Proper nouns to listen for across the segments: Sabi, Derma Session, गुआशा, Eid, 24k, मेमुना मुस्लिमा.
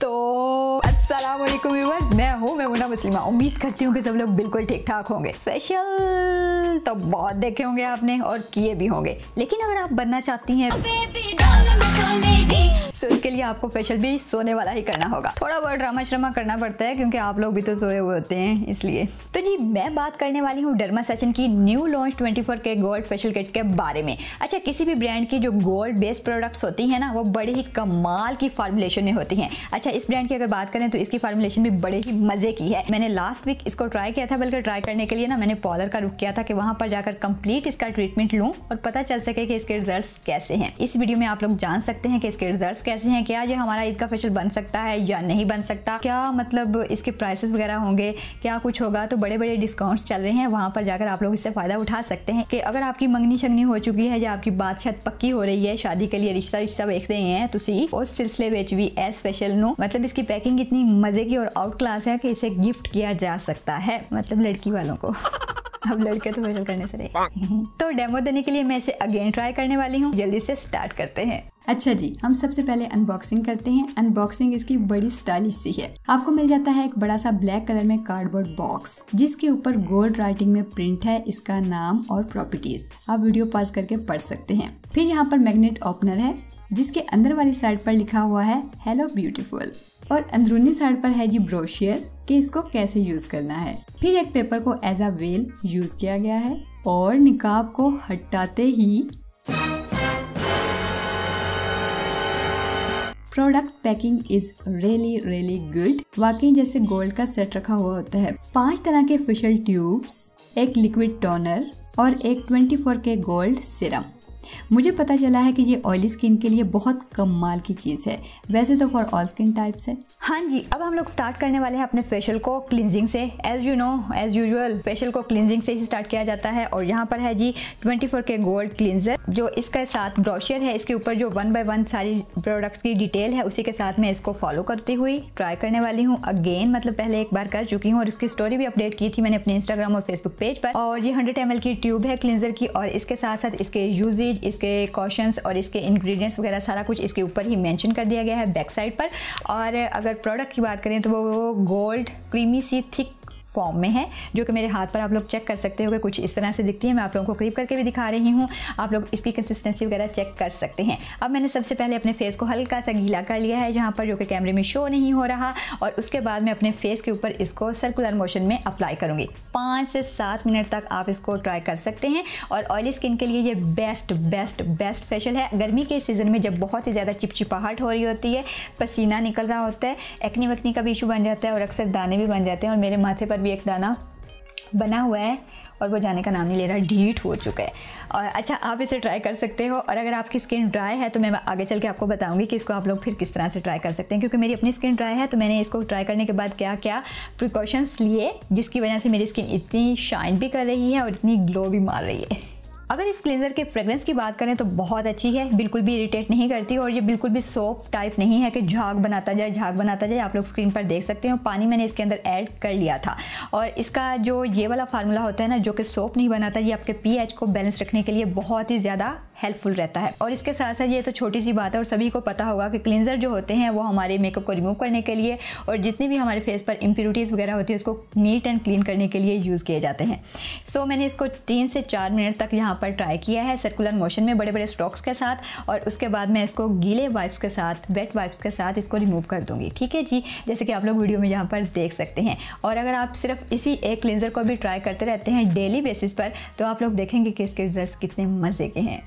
तो अस्सलाम वालेकुम व्यूअर्स, मैं हूँ मेमुना मुस्लिमा। उम्मीद करती हूँ कि सब लोग बिल्कुल ठीक ठाक होंगे। फैशन तो बहुत देखे होंगे आपने और किए भी होंगे, लेकिन अगर आप बनना चाहती हैं तो इसके लिए आपको फेशियल भी सोने वाला ही करना होगा। थोड़ा बहुत ड्रामा श्रामा करना पड़ता है क्योंकि आप लोग भी तो सोए हुए होते हैं, इसलिए। तो जी, मैं बात करने वाली हूँ डर्मा सेशन की new launch 24k gold facial kit के बारे में। अच्छा, किसी भी ब्रांड की जो गोल्ड बेस्ड प्रोडक्ट्स होती हैं ना, वो बड़े ही कमाल की फार्मुलेशन में होती हैं। अच्छा, इस ब्रांड की अगर बात करें तो इसकी फार्मुलेशन भी बड़े ही मजे की है। मैंने लास्ट वीक इसको ट्राई किया था, बल्कि ट्राई करने के लिए ना मैंने पार्लर का रुख किया था कि वहाँ पर जाकर कंप्लीट इसका ट्रीटमेंट लूँ और पता चल सके कि इसके रिजल्ट्स कैसे हैं। इस वीडियो में आप लोग जान सकते हैं कि इसके रिजल्ट्स कैसे हैं, क्या ये हमारा ईद का फेशियल बन सकता है या नहीं बन सकता, क्या मतलब इसके प्राइसेस वगैरह होंगे, क्या कुछ होगा। तो बड़े बड़े डिस्काउंट्स चल रहे हैं, वहाँ पर जाकर आप लोग इससे फ़ायदा उठा सकते हैं कि अगर आपकी मंगनी शंगनी हो चुकी है या आपकी बात शायद पक्की हो रही है, शादी के लिए रिश्ता रिश्ता देख रहे हैं, तो सी उस सिलसिले विच भी एस फेशियल नो। मतलब इसकी पैकिंग इतनी मजे की और आउट क्लास है कि इसे गिफ्ट किया जा सकता है, मतलब लड़की वालों को। अब लड़के तो फेशियल करने से रहे। तो डेमो देने के लिए मैं इसे अगेन ट्राई करने वाली हूँ। जल्दी से स्टार्ट करते हैं। अच्छा जी, हम सबसे पहले अनबॉक्सिंग करते हैं। अनबॉक्सिंग इसकी बड़ी स्टाइलिश सी है। आपको मिल जाता है एक बड़ा सा ब्लैक कलर में कार्डबोर्ड बॉक्स जिसके ऊपर गोल्ड राइटिंग में प्रिंट है इसका नाम और प्रॉपर्टीज। आप वीडियो पॉज करके पढ़ सकते हैं। फिर यहाँ पर मैग्नेट ओपनर है जिसके अंदर वाली साइड पर लिखा हुआ है हेलो ब्यूटीफुल, और अंदरूनी साइड पर है जी ब्रोशियर कि इसको कैसे यूज करना है। फिर एक पेपर को एज अ वेल यूज किया गया है और निकाब को हटाते ही product packing is really good. वाकई जैसे गोल्ड का सेट रखा हुआ होता है। 5 तरह के फेशियल ट्यूब्स, एक लिक्विड टोनर और एक 24k गोल्ड सीरम। मुझे पता चला है कि ये ऑयली स्किन के लिए बहुत कमाल की चीज़ है, वैसे तो फॉर ऑल स्किन टाइप्स है। हाँ जी, अब हम लोग स्टार्ट करने वाले हैं अपने फेशियल को क्लिनजिंग से। एज यूजुअल फेशियल को क्लिनजिंग से ही स्टार्ट किया जाता है, और यहाँ पर है जी 24k गोल्ड क्लिनजर जो इसके साथ ब्रोशर है। इसके ऊपर जो 1 by 1 सारी प्रोडक्ट्स की डिटेल है उसी के साथ मैं इसको फॉलो करती हुई ट्राई करने वाली हूँ अगेन। मतलब पहले एक बार कर चुकी हूँ और इसकी स्टोरी भी अपडेट की थी मैंने अपने इंस्टाग्राम और फेसबुक पेज पर। और ये 100 ml की ट्यूब है क्लिनजर की, और इसके साथ साथ इसके यूजेज, इसके कॉशंस और इसके इंग्रेडिएंट्स वगैरह सारा कुछ इसके ऊपर ही मेंशन कर दिया गया है बैक साइड पर। और अगर प्रोडक्ट की बात करें तो वो गोल्ड क्रीमी सी थिक फॉर्म में है जो कि मेरे हाथ पर आप लोग चेक कर सकते हो कि कुछ इस तरह से दिखती है। मैं आप लोगों को क्रीप करके भी दिखा रही हूँ, आप लोग इसकी कंसिस्टेंसी वगैरह चेक कर सकते हैं। अब मैंने सबसे पहले अपने फेस को हल्का सा गीला कर लिया है जहाँ पर, जो कि कैमरे में शो नहीं हो रहा, और उसके बाद मैं अपने फेस के ऊपर इसको सर्कुलर मोशन में अप्लाई करूँगी। 5 से 7 मिनट तक आप इसको ट्राई कर सकते हैं। और ऑयली स्किन के लिए ये बेस्ट फेशियल है। गर्मी के सीज़न में जब बहुत ही ज़्यादा चिपचिपाहट हो रही होती है, पसीना निकल रहा होता है, एक्नी वक्नी का भी इशू बन जाता है और अक्सर दाने भी बन जाते हैं, और मेरे माथे पर भी एक दाना बना हुआ है और वो जाने का नाम नहीं ले रहा, ढीठ हो चुका है। और अच्छा, आप इसे ट्राई कर सकते हो, और अगर आपकी स्किन ड्राई है तो मैं आगे चल के आपको बताऊंगी कि इसको आप लोग फिर किस तरह से ट्राई कर सकते हैं, क्योंकि मेरी अपनी स्किन ड्राई है। तो मैंने इसको ट्राई करने के बाद क्या क्या प्रिकॉशंस लिए जिसकी वजह से मेरी स्किन इतनी शाइन भी कर रही है और इतनी ग्लो भी मार रही है। अगर इस क्लींजर के फ्रेगरेंस की बात करें तो बहुत अच्छी है, बिल्कुल भी इरिटेट नहीं करती, और ये बिल्कुल भी सोप टाइप नहीं है कि झाग बनाता जाए। आप लोग स्क्रीन पर देख सकते हो, पानी मैंने इसके अंदर ऐड कर लिया था। और इसका जो ये वाला फार्मूला होता है ना, जो कि सोप नहीं बनाता, ये आपके pH को बैलेंस रखने के लिए बहुत ही ज़्यादा हेल्पफुल रहता है। और इसके साथ साथ ये तो छोटी सी बात है और सभी को पता होगा कि क्लींजर जो होते हैं वो हमारे मेकअप को रिमूव करने के लिए और जितनी भी हमारे फेस पर इम्प्योरिटीज़ वगैरह होती है उसको नीट एंड क्लीन करने के लिए यूज़ किए जाते हैं। सो मैंने इसको 3 से 4 मिनट तक यहाँ पर ट्राई किया है सर्कुलर मोशन में, बड़े बड़े स्ट्रोक्स के साथ, और उसके बाद मैं इसको गीले वाइप्स के साथ, वेट वाइप्स के साथ इसको रिमूव कर दूँगी। ठीक है जी, जैसे कि आप लोग वीडियो में यहाँ पर देख सकते हैं। और अगर आप सिर्फ इसी एक क्लींजर को भी ट्राई करते रहते हैं डेली बेसिस पर, तो आप लोग देखेंगे कि इसके रिजल्ट्स कितने मज़े के हैं।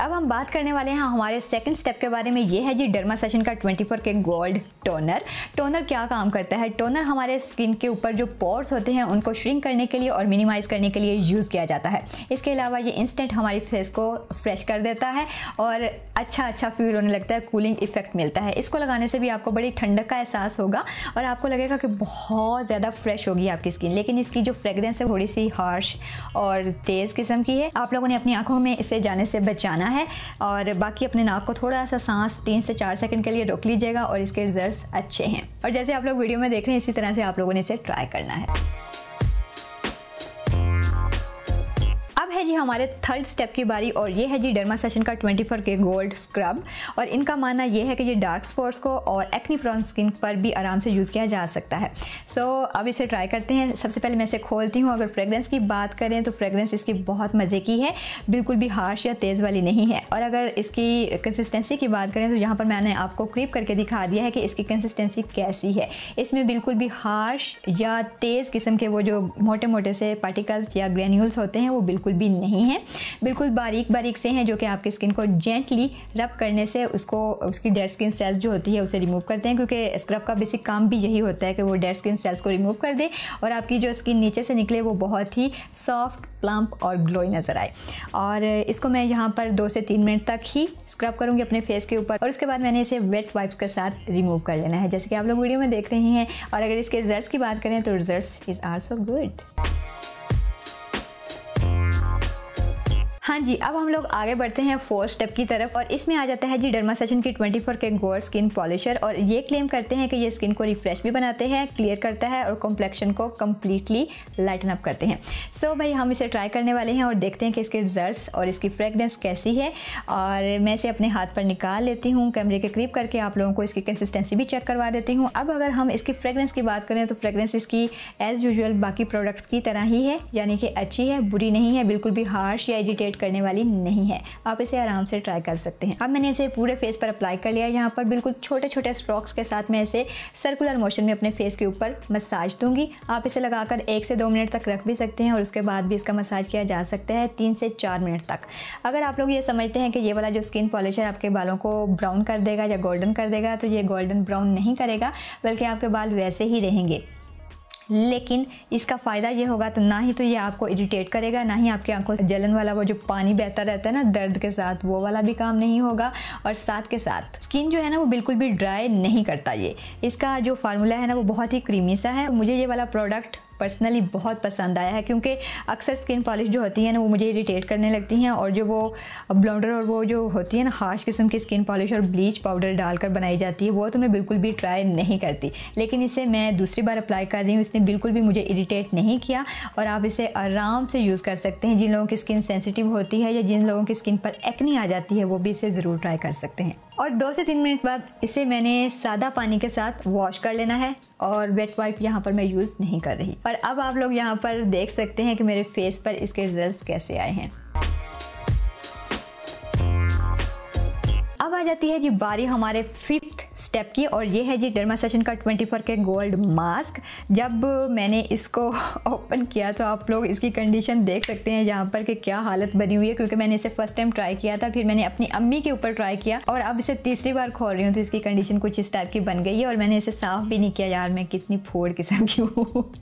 अब हम बात करने वाले हैं हमारे सेकंड स्टेप के बारे में। ये है जी डर्मा सेशन का 24k गोल्ड टोनर। टोनर क्या काम करता है? टोनर हमारे स्किन के ऊपर जो पोर्स होते हैं उनको श्रिंक करने के लिए और मिनिमाइज़ करने के लिए यूज़ किया जाता है। इसके अलावा ये इंस्टेंट हमारी फेस को फ्रेश कर देता है और अच्छा फील होने लगता है, कूलिंग इफेक्ट मिलता है। इसको लगाने से भी आपको बड़ी ठंडक का एहसास होगा और आपको लगेगा कि बहुत ज़्यादा फ्रेश होगी आपकी स्किन। लेकिन इसकी जो फ्रेगरेंस है थोड़ी सी हार्श और तेज़ किस्म की है। आप लोगों ने अपनी आँखों में इसे जाने से बचाना है, और बाकी अपने नाक को थोड़ा सा सांस 3 से 4 सेकंड के लिए रोक लीजिएगा और इसके रिजल्ट्स अच्छे हैं। और जैसे आप लोग वीडियो में देख रहे हैं इसी तरह से आप लोगों ने इसे ट्राई करना है। है जी हमारे थर्ड स्टेप की बारी और ये है जी डर्मा सेशन का 24k गोल्ड स्क्रब। और इनका मानना ये है कि ये डार्क स्पॉट्स को और एक्ने प्रोन स्किन पर भी आराम से यूज़ किया जा सकता है। सो अब इसे ट्राई करते हैं। सबसे पहले मैं इसे खोलती हूँ। अगर फ्रेगरेंस की बात करें तो फ्रेगरेंस इसकी बहुत मज़े की है, बिल्कुल भी हार्श या तेज़ वाली नहीं है। और अगर इसकी कंसिस्टेंसी की बात करें तो यहाँ पर मैंने आपको क्रीप करके दिखा दिया है कि इसकी कंसिस्टेंसी कैसी है। इसमें बिल्कुल भी हार्श या तेज़ किस्म के वो जो मोटे मोटे से पार्टिकल्स या ग्रेन्यूल्स होते हैं वो बिल्कुल भी नहीं हैं, बिल्कुल बारीक बारीक से हैं जो कि आपकी स्किन को जेंटली रब करने से उसकी डेड स्किन सेल्स जो होती है उसे रिमूव करते हैं, क्योंकि स्क्रब का बेसिक काम भी यही होता है कि वो डेड स्किन सेल्स को रिमूव कर दे और आपकी जो स्किन नीचे से निकले वो बहुत ही सॉफ्ट, प्लम्प और ग्लोई नज़र आए। और इसको मैं यहाँ पर 2 से 3 मिनट तक ही स्क्रब करूँगी अपने फेस के ऊपर और उसके बाद मैंने इसे वेट वाइप्स के साथ रिमूव कर लेना है, जैसे कि आप लोग वीडियो में देख रहे हैं। और अगर इसके रिजल्ट्स की बात करें तो रिजल्ट्स आर सो गुड। हाँ जी, अब हम लोग आगे बढ़ते हैं 4th स्टेप की तरफ और इसमें आ जाता है जी डर्मा सेशन की 24k गोल्ड स्किन पॉलिशर। और ये क्लेम करते हैं कि ये स्किन को रिफ्रेश भी बनाते हैं, क्लियर करता है और कॉम्प्लेक्शन को कम्प्लीटली लाइटन अप करते हैं। सो भाई हम इसे ट्राई करने वाले हैं और देखते हैं कि इसके रिजल्ट्स और इसकी फ्रेगरेंस कैसी है। और मैं इसे अपने हाथ पर निकाल लेती हूँ, कैमरे के करीब करके आप लोगों को इसकी कंसिस्टेंसी भी चेक करवा देती हूँ। अब अगर हम इसकी फ्रेगरेंस की बात करें तो फ्रेगरेंस इसकी एज़ यूजुअल बाकी प्रोडक्ट्स की तरह ही है, यानी कि अच्छी है, बुरी नहीं है, बिल्कुल भी हार्श या इरिटेट करने वाली नहीं है। आप इसे आराम से ट्राई कर सकते हैं। अब मैंने इसे पूरे फेस पर अप्लाई कर लिया। यहाँ पर बिल्कुल छोटे छोटे स्ट्रोक्स के साथ मैं इसे सर्कुलर मोशन में अपने फेस के ऊपर मसाज दूंगी। आप इसे लगाकर 1 से 2 मिनट तक रख भी सकते हैं और उसके बाद भी इसका मसाज किया जा सकता है 3 से 4 मिनट तक। अगर आप लोग ये समझते हैं कि ये वाला जो स्किन पॉलिशर आपके बालों को ब्राउन कर देगा या गोल्डन कर देगा तो ये गोल्डन ब्राउन नहीं करेगा, बल्कि आपके बाल वैसे ही रहेंगे। लेकिन इसका फ़ायदा ये होगा तो ना ही तो ये आपको इरिटेट करेगा, ना ही आपकी आंखों से जलन वाला वो जो पानी बहता रहता है ना दर्द के साथ, वो वाला भी काम नहीं होगा। और साथ के साथ स्किन जो है ना वो बिल्कुल भी ड्राई नहीं करता। ये इसका जो फार्मूला है ना वो बहुत ही क्रीमी सा है। मुझे ये वाला प्रोडक्ट पर्सनली बहुत पसंद आया है, क्योंकि अक्सर स्किन पॉलिश जो होती है ना वो मुझे इरिटेट करने लगती हैं और जो वो ब्लॉन्डर और वो जो होती है ना हार्श किस्म की स्किन पॉलिश और ब्लीच पाउडर डालकर बनाई जाती है वो तो मैं बिल्कुल भी ट्राई नहीं करती। लेकिन इसे मैं दूसरी बार अप्लाई कर रही हूँ, इसने बिल्कुल भी मुझे इरिटेट नहीं किया और आप इसे आराम से यूज़ कर सकते हैं। जिन लोगों की स्किन सेंसिटिव होती है या जिन लोगों की स्किन पर एक्ने आ जाती है वो भी इसे ज़रूर ट्राई कर सकते हैं। और 2 से 3 मिनट बाद इसे मैंने सादा पानी के साथ वॉश कर लेना है और वेट वाइप यहाँ पर मैं यूज़ नहीं कर रही। और अब आप लोग यहाँ पर देख सकते हैं कि मेरे फेस पर इसके रिजल्ट्स कैसे आए हैं। अब आ जाती है जी बारी हमारे 5th स्टेप की और ये है जी डर्मा सेशन का 24k गोल्ड मास्क। जब मैंने इसको ओपन किया तो आप लोग इसकी कंडीशन देख सकते हैं यहाँ पर कि क्या हालत बनी हुई है, क्योंकि मैंने इसे फर्स्ट टाइम ट्राई किया था, फिर मैंने अपनी अम्मी के ऊपर ट्राई किया और अब इसे तीसरी बार खोल रही हूँ तो इसकी कंडीशन कुछ इस टाइप की बन गई है। और मैंने इसे साफ़ भी नहीं किया, यार मैं कितनी फोड़ किस्म की हूँ,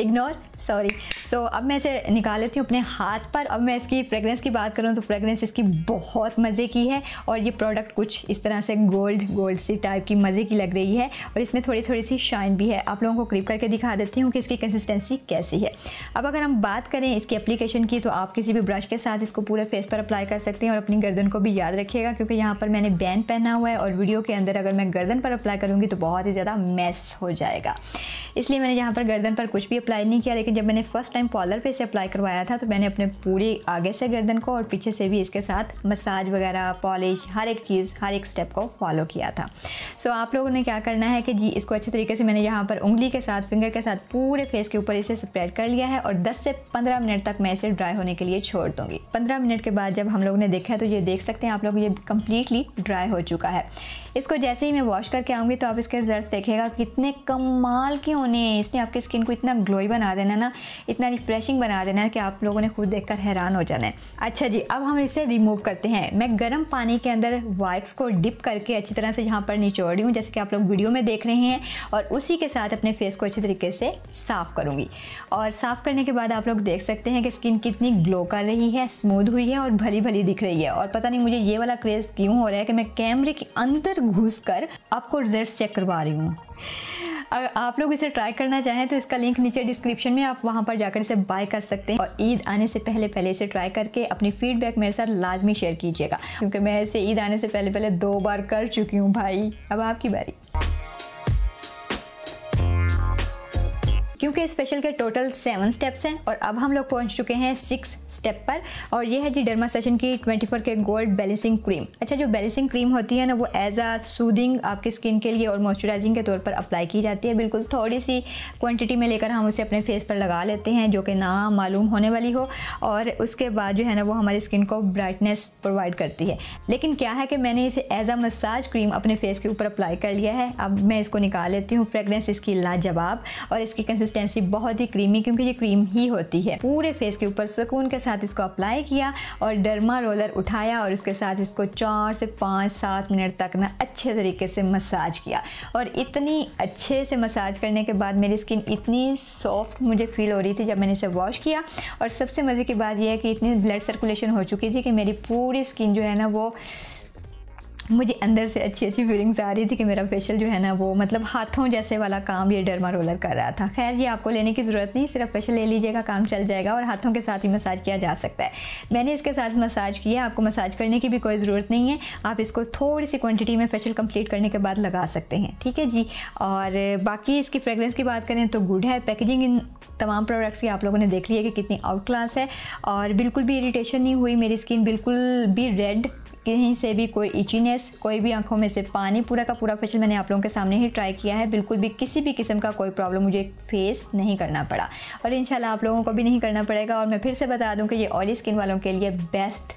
इग्नोर, सॉरी। सो अब मैं इसे निकाल लेती हूँ अपने हाथ पर। अब मैं इसकी फ्रेगरेंस की बात करूँ तो फ्रेगरेंस इसकी बहुत मज़े की है और ये प्रोडक्ट कुछ इस तरह से गोल्ड सी टाइप की मज़े की लग रही है और इसमें थोड़ी थोड़ी सी शाइन भी है। आप लोगों को क्रीप करके दिखा देती हूँ कि इसकी कंसिस्टेंसी कैसी है। अब अगर हम बात करें इसकी एप्लीकेशन की तो आप किसी भी ब्रश के साथ इसको पूरे फेस पर अप्लाई कर सकते हैं और अपनी गर्दन को भी याद रखिएगा, क्योंकि यहाँ पर मैंने बैंड पहना हुआ है और वीडियो के अंदर अगर मैं गर्दन पर अप्लाई करूँगी तो बहुत ही ज़्यादा मैस हो जाएगा, इसलिए मैंने यहाँ पर गर्दन पर कुछ भी अप्लाई नहीं किया। लेकिन जब मैंने फर्स्ट टाइम कॉलर पे इसे अप्लाई करवाया था तो मैंने अपने पूरी आगे से गर्दन को और पीछे से भी इसके साथ मसाज वगैरह, पॉलिश, हर एक चीज़, हर एक स्टेप को फॉलो किया था। सो आप लोगों ने क्या करना है कि जी इसको अच्छे तरीके से मैंने यहाँ पर उंगली के साथ, फिंगर के साथ पूरे फेस के ऊपर इसे स्प्रेड कर लिया है और 10 से 15 मिनट तक मैं इसे ड्राई होने के लिए छोड़ दूँगी। 15 मिनट के बाद जब हम लोगों ने देखा है तो ये देख सकते हैं आप लोग ये कम्प्लीटली ड्राई हो चुका है। इसको जैसे ही मैं वॉश करके आऊँगी तो आप इसके रिजल्ट देखिएगा कितने कमाल के होने हैं। इसने आपकी स्किन को इतना ग्लोई बना देना ना, इतना रिफ्रेशिंग बना देना है कि आप लोगों ने खुद देखकर हैरान हो जाना है। अच्छा जी, अब हम इसे रिमूव करते हैं। मैं गर्म पानी के अंदर वाइप्स को डिप करके अच्छी तरह से यहाँ पर निचोड़ रही हूँ, जैसे कि आप लोग वीडियो में देख रहे हैं, और उसी के साथ अपने फेस को अच्छे तरीके से साफ़ करूँगी। और साफ़ करने के बाद आप लोग देख सकते हैं कि स्किन कितनी ग्लो कर रही है, स्मूद हुई है और भली भली दिख रही है। और पता नहीं मुझे ये वाला क्रेज़ क्यों हो रहा है कि मैं कैमरे के अंदर घुस कर आपको रिजल्ट चेक करवा रही हूँ। अगर आप लोग इसे ट्राई करना चाहें तो इसका लिंक नीचे डिस्क्रिप्शन में, आप वहां पर जाकर इसे बाय कर सकते हैं। और ईद आने से पहले इसे ट्राई करके अपनी फीडबैक मेरे साथ लाजमी शेयर कीजिएगा, क्योंकि मैं इसे ईद आने से पहले 2 बार कर चुकी हूं। भाई अब आपकी बारी। क्योंकि इस फेशियल के टोटल 7 स्टेप्स हैं और अब हम लोग पहुंच चुके हैं 6 स्टेप पर। और ये है जी डर्मा सेशन की 24k गोल्ड बैलेंसिंग क्रीम। अच्छा, जो बैलेंसिंग क्रीम होती है ना, वो एज अ सूदिंग आपकी स्किन के लिए और मॉइस्चराइजिंग के तौर पर अप्लाई की जाती है। बिल्कुल थोड़ी सी क्वान्टिटी में लेकर हम उसे अपने फेस पर लगा लेते हैं जो कि ना मालूम होने वाली हो, और उसके बाद जो है ना वो हमारी स्किन को ब्राइटनेस प्रोवाइड करती है। लेकिन क्या है कि मैंने इसे एज अ मसाज क्रीम अपने फेस के ऊपर अप्लाई कर लिया है। अब मैं इसको निकाल लेती हूँ। फ्रेगरेंस इसकी लाजवाब और इसकी कंसिस्टेंसी बहुत ही क्रीमी, क्योंकि ये क्रीम ही होती है। पूरे फेस के ऊपर सुकून के साथ इसको अप्लाई किया और डर्मा रोलर उठाया और उसके साथ इसको 4 से 5-7 मिनट तक ना अच्छे तरीके से मसाज किया। और इतनी अच्छे से मसाज करने के बाद मेरी स्किन इतनी सॉफ्ट मुझे फील हो रही थी जब मैंने इसे वॉश किया। और सबसे मज़े की बात यह है कि इतनी ब्लड सर्कुलेशन हो चुकी थी कि मेरी पूरी स्किन जो है ना वो मुझे अंदर से अच्छी अच्छी फीलिंग्स आ रही थी कि मेरा फेशियल जो है ना वो मतलब हाथों जैसे वाला काम ये डर्मा रोलर कर रहा था। खैर, ये आपको लेने की ज़रूरत नहीं, सिर्फ फेशियल ले लीजिएगा, काम चल जाएगा और हाथों के साथ ही मसाज किया जा सकता है। मैंने इसके साथ मसाज किया। आपको मसाज करने की भी कोई ज़रूरत नहीं है, आप इसको थोड़ी सी क्वान्टिटी में फेशियल कम्प्लीट करने के बाद लगा सकते हैं। ठीक है जी। और बाकी इसकी फ्रेगरेंस की बात करें तो गुड है। पैकेजिंग इन तमाम प्रोडक्ट्स की आप लोगों ने देख ली है कि कितनी आउट क्लास है और बिल्कुल भी इरिटेशन नहीं हुई। मेरी स्किन बिल्कुल भी रेड, कहीं से भी कोई इचीनेस, कोई भी आंखों में से पानी, पूरा का पूरा फेशियल मैंने आप लोगों के सामने ही ट्राई किया है। बिल्कुल भी किसी भी किस्म का कोई प्रॉब्लम मुझे फेस नहीं करना पड़ा और इंशाल्लाह आप लोगों को भी नहीं करना पड़ेगा। और मैं फिर से बता दूं कि ये ऑयली स्किन वालों के लिए बेस्ट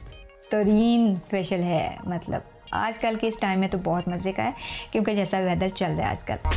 तरीन फेशियल है। मतलब आजकल के इस टाइम में तो बहुत मज़े का है, क्योंकि जैसा वेदर चल रहा है आजकल।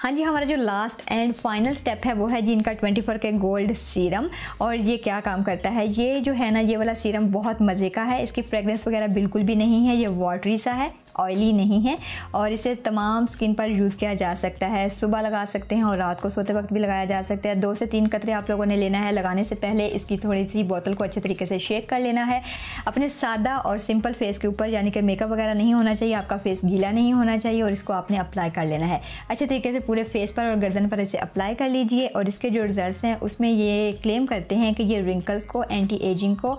हाँ जी, हमारा जो लास्ट एंड फाइनल स्टेप है वो है जी इनका 24k गोल्ड सीरम। और ये क्या काम करता है, ये जो है ना ये वाला सीरम बहुत मज़े का है। इसकी फ्रेगरेंस वगैरह बिल्कुल भी नहीं है, ये वाटरी सा है, ऑयली नहीं है और इसे तमाम स्किन पर यूज़ किया जा सकता है। सुबह लगा सकते हैं और रात को सोते वक्त भी लगाया जा सकता है। 2 से 3 कतरे आप लोगों ने लेना है। लगाने से पहले इसकी थोड़ी सी बोतल को अच्छे तरीके से शेक कर लेना है। अपने सादा और सिंपल फेस के ऊपर, यानी कि मेकअप वगैरह नहीं होना चाहिए, आपका फेस गीला नहीं होना चाहिए और इसको आपने अप्लाई कर लेना है अच्छे तरीके से। पूरे फेस पर और गर्दन पर इसे अप्लाई कर लीजिए। और इसके जो रिजल्ट्स हैं उसमें ये क्लेम करते हैं कि ये रिंकल्स को, एंटी एजिंग को,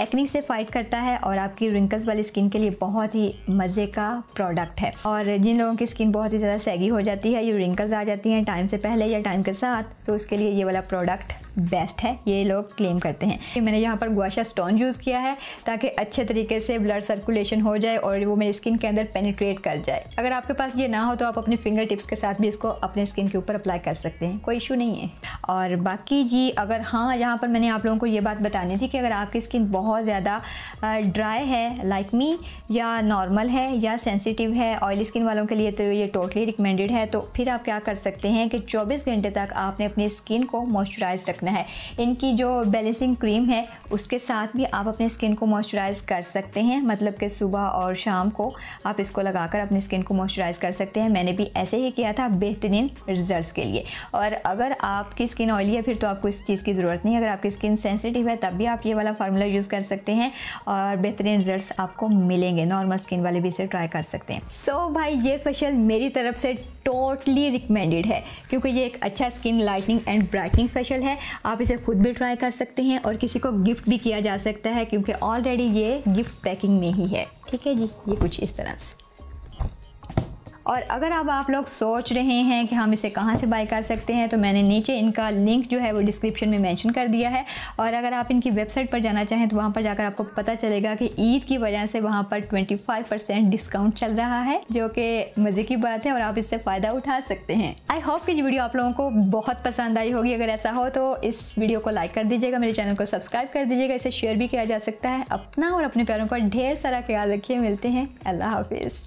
एक्ने से फाइट करता है और आपकी रिंकल्स वाली स्किन के लिए बहुत ही मज़े का प्रोडक्ट है। और जिन लोगों की स्किन बहुत ही ज़्यादा सैगी हो जाती है, ये रिंकल्स आ जाती हैं टाइम से पहले या टाइम के साथ, तो उसके लिए ये वाला प्रोडक्ट बेस्ट है, ये लोग क्लेम करते हैं। कि मैंने यहाँ पर गुआशा स्टोन यूज़ किया है ताकि अच्छे तरीके से ब्लड सर्कुलेशन हो जाए और वो मेरी स्किन के अंदर पेनिट्रेट कर जाए। अगर आपके पास ये ना हो तो आप अपने फिंगर टिप्स के साथ भी इसको अपने स्किन के ऊपर अप्लाई कर सकते हैं, कोई इशू नहीं है। और बाकी जी अगर यहाँ पर मैंने आप लोगों को ये बात बतानी थी कि अगर आपकी स्किन बहुत ज़्यादा ड्राई है लाइक मी, या नॉर्मल है, या सेंसिटिव है, ऑयली स्किन वालों के लिए तो ये टोटली रिकमेंडेड है। तो फिर आप क्या कर सकते हैं कि 24 घंटे तक आपने अपनी स्किन को मॉइस्चराइज रखना है। इनकी जो बैलेंसिंग क्रीम है उसके साथ भी आप अपने स्किन को मॉइस्चराइज कर सकते हैं। मतलब कि सुबह और शाम को आप इसको लगाकर अपनी स्किन को मॉइस्चराइज कर सकते हैं। मैंने भी ऐसे ही किया था बेहतरीन रिजल्ट्स के लिए। और अगर आपकी स्किन ऑयली है फिर तो आपको इस चीज़ की ज़रूरत नहीं। अगर आपकी स्किन सेंसिटिव है तब भी आप ये वाला फार्मूला यूज़ कर सकते हैं और बेहतरीन रिजल्ट्स आपको मिलेंगे। नॉर्मल स्किन वाले भी इसे ट्राई कर सकते हैं। सो भाई, ये फेशियल मेरी तरफ से टोटली रिकमेंडेड है, क्योंकि ये एक अच्छा skin lightening and brightening facial है। आप इसे खुद भी ट्राई कर सकते हैं और किसी को गिफ्ट भी किया जा सकता है, क्योंकि ऑलरेडी ये गिफ्ट पैकिंग में ही है। ठीक है जी, ये कुछ इस तरह से। और अगर आप लोग सोच रहे हैं कि हम इसे कहाँ से बाय कर सकते हैं, तो मैंने नीचे इनका लिंक जो है वो डिस्क्रिप्शन में मेंशन कर दिया है। और अगर आप इनकी वेबसाइट पर जाना चाहें तो वहाँ पर जाकर आपको पता चलेगा कि ईद की वजह से वहाँ पर 25% डिस्काउंट चल रहा है, जो कि मज़े की बात है और आप इससे फ़ायदा उठा सकते हैं। आई होप कि ये वीडियो आप लोगों को बहुत पसंद आई होगी। अगर ऐसा हो तो इस वीडियो को लाइक कर दीजिएगा, मेरे चैनल को सब्सक्राइब कर दीजिएगा, इसे शेयर भी किया जा सकता है। अपना और अपने प्यारों का ढेर सारा ख्याल रखिए। मिलते हैं, अल्लाह हाफिज़।